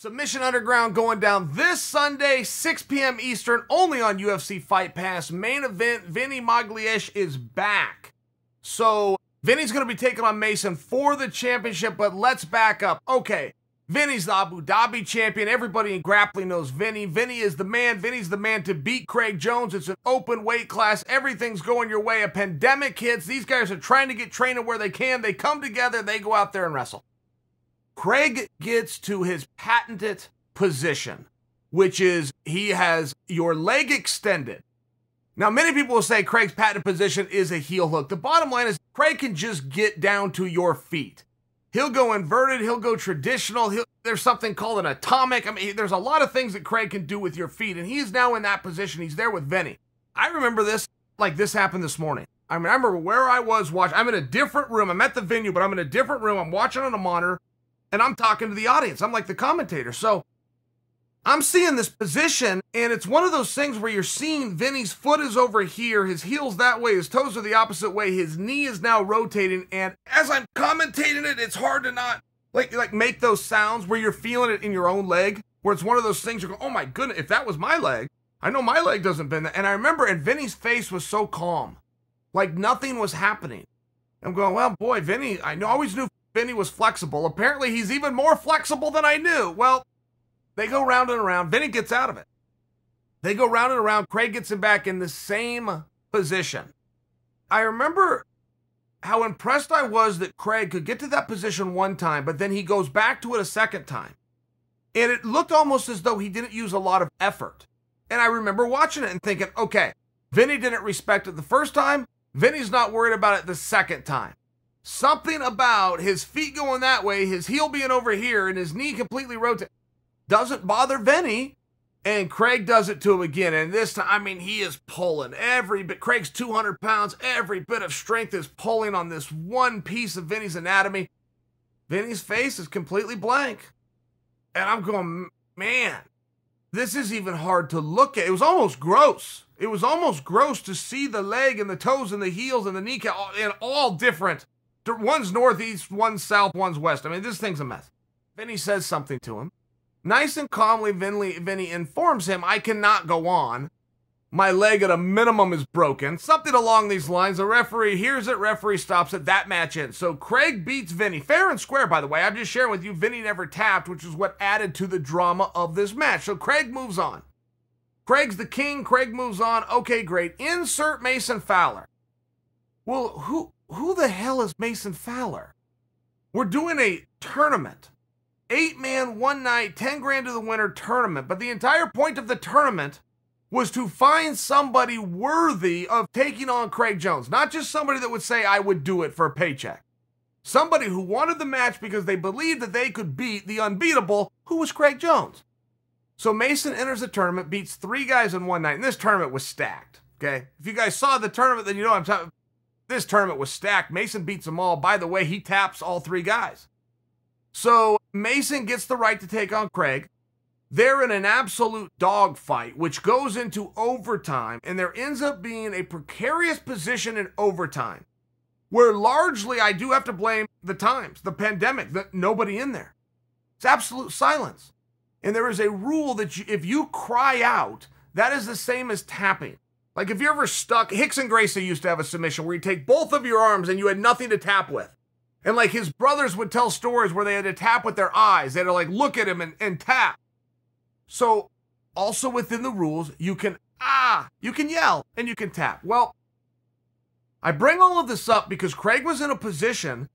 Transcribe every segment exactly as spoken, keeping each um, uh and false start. Submission Underground going down this Sunday, six p m Eastern, only on U F C Fight Pass. Main event, Vinny Magalhaes is back. So Vinny's going to be taking on Mason for the championship, but let's back up. Okay, Vinny's the Abu Dhabi champion. Everybody in grappling knows Vinny. Vinny is the man. Vinny's the man to beat Craig Jones. It's an open weight class. Everything's going your way. A pandemic hits. These guys are trying to get training where they can. They come together. They go out there and wrestle. Craig gets to his patented position, which is he has your leg extended. Now, many people will say Craig's patented position is a heel hook. The bottom line is Craig can just get down to your feet. He'll go inverted. He'll go traditional. He'll, there's something called an atomic. I mean, there's a lot of things that Craig can do with your feet, and he's now in that position. He's there with Vinny. I remember this, like this happened this morning. I mean, I remember where I was watching. I'm in a different room. I'm at the venue, but I'm in a different room. I'm watching on a monitor, and I'm talking to the audience. I'm like the commentator. So I'm seeing this position, and it's one of those things where you're seeing Vinny's foot is over here, his heel's that way, his toes are the opposite way, his knee is now rotating, and as I'm commentating it, it's hard to not like like make those sounds where you're feeling it in your own leg, where it's one of those things you're going, oh my goodness, if that was my leg, I know my leg doesn't bend that. And I remember, and Vinny's face was so calm, like nothing was happening. I'm going, well, boy, Vinny, I know, always knew Vinny was flexible. Apparently, he's even more flexible than I knew. Well, they go round and around. Vinny gets out of it. They go round and around. Craig gets him back in the same position. I remember how impressed I was that Craig could get to that position one time, but then he goes back to it a second time. And it looked almost as though he didn't use a lot of effort. And I remember watching it and thinking, okay, Vinny didn't respect it the first time. Vinny's not worried about it the second time. Something about his feet going that way, his heel being over here, and his knee completely rotating doesn't bother Vinny, and Craig does it to him again. And this time, I mean, he is pulling every bit. Craig's two hundred pounds, every bit of strength is pulling on this one piece of Vinny's anatomy. Vinny's face is completely blank. And I'm going, man, this is even hard to look at. It was almost gross. It was almost gross to see the leg and the toes and the heels and the kneecap in all different. One's northeast, one's south, one's west. I mean, this thing's a mess. Vinny says something to him. Nice and calmly, Vinny, Vinny informs him, I cannot go on. My leg at a minimum is broken. Something along these lines. The referee hears it. Referee stops it. That match ends. So Craig beats Vinny. Fair and square, by the way. I'm just sharing with you, Vinny never tapped, which is what added to the drama of this match. So Craig moves on. Craig's the king. Craig moves on. Okay, great. Insert Mason Fowler. Well, who, who the hell is Mason Fowler? We're doing a tournament. Eight-man, one-night, ten grand to the winner tournament. But the entire point of the tournament was to find somebody worthy of taking on Craig Jones. Not just somebody that would say, I would do it for a paycheck. Somebody who wanted the match because they believed that they could beat the unbeatable, who was Craig Jones. So Mason enters the tournament, beats three guys in one night. And this tournament was stacked, okay? If you guys saw the tournament, then you know what I'm talking about. This tournament was stacked. Mason beats them all. By the way, he taps all three guys. So Mason gets the right to take on Craig. They're in an absolute dogfight, which goes into overtime, and there ends up being a precarious position in overtime, where largely I do have to blame the times, the pandemic, the, nobody in there. It's absolute silence. And there is a rule that you, if you cry out, that is the same as tapping. Like if you're ever stuck, Hicks and Gracie used to have a submission where you take both of your arms and you had nothing to tap with. And like his brothers would tell stories where they had to tap with their eyes. They had to like look at him and, and tap. So also within the rules, you can, ah, you can yell and you can tap. Well, I bring all of this up because Craig was in a position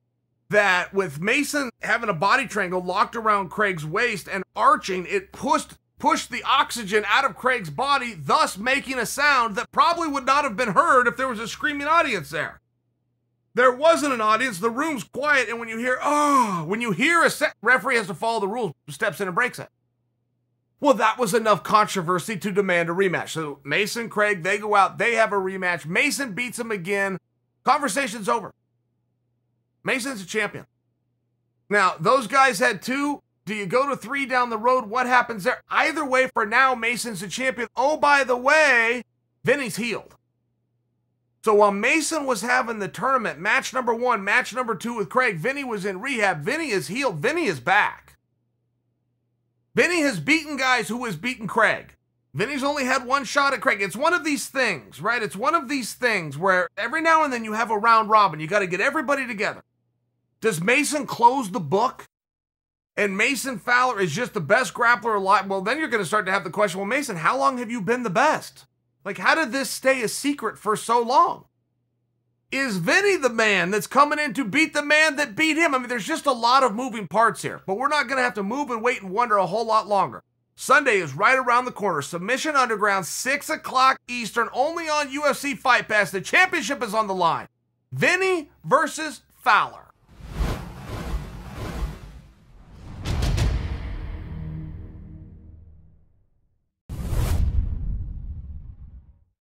that with Mason having a body triangle locked around Craig's waist and arching, it pushed, pushed the oxygen out of Craig's body, thus making a sound that probably would not have been heard if there was a screaming audience there. There wasn't an audience, the room's quiet, and when you hear, oh, when you hear a set, referee has to follow the rules, steps in and breaks it. Well, that was enough controversy to demand a rematch. So Mason, Craig, they go out, they have a rematch. Mason beats him again. Conversation's over. Mason's a champion. Now, those guys had two. Do you go to three down the road? What happens there? Either way, for now, Mason's a champion. Oh, by the way, Vinny's healed. So while Mason was having the tournament, match number one, match number two with Craig, Vinny was in rehab. Vinny is healed. Vinny is back. has beaten guys who has beaten Craig. Vinny's only had one shot at Craig. It's one of these things, right? It's one of these things where every now and then you have a round robin. You got to get everybody together. Does Mason close the book? And Mason Fowler is just the best grappler alive. Well, then you're going to start to have the question, well, Mason, how long have you been the best? Like, how did this stay a secret for so long? Is Vinny the man that's coming in to beat the man that beat him? I mean, there's just a lot of moving parts here, but we're not going to have to move and wait and wonder a whole lot longer. Sunday is right around the corner. Submission Underground, six o'clock Eastern, only on U F C Fight Pass. The championship is on the line. Vinny versus Fowler.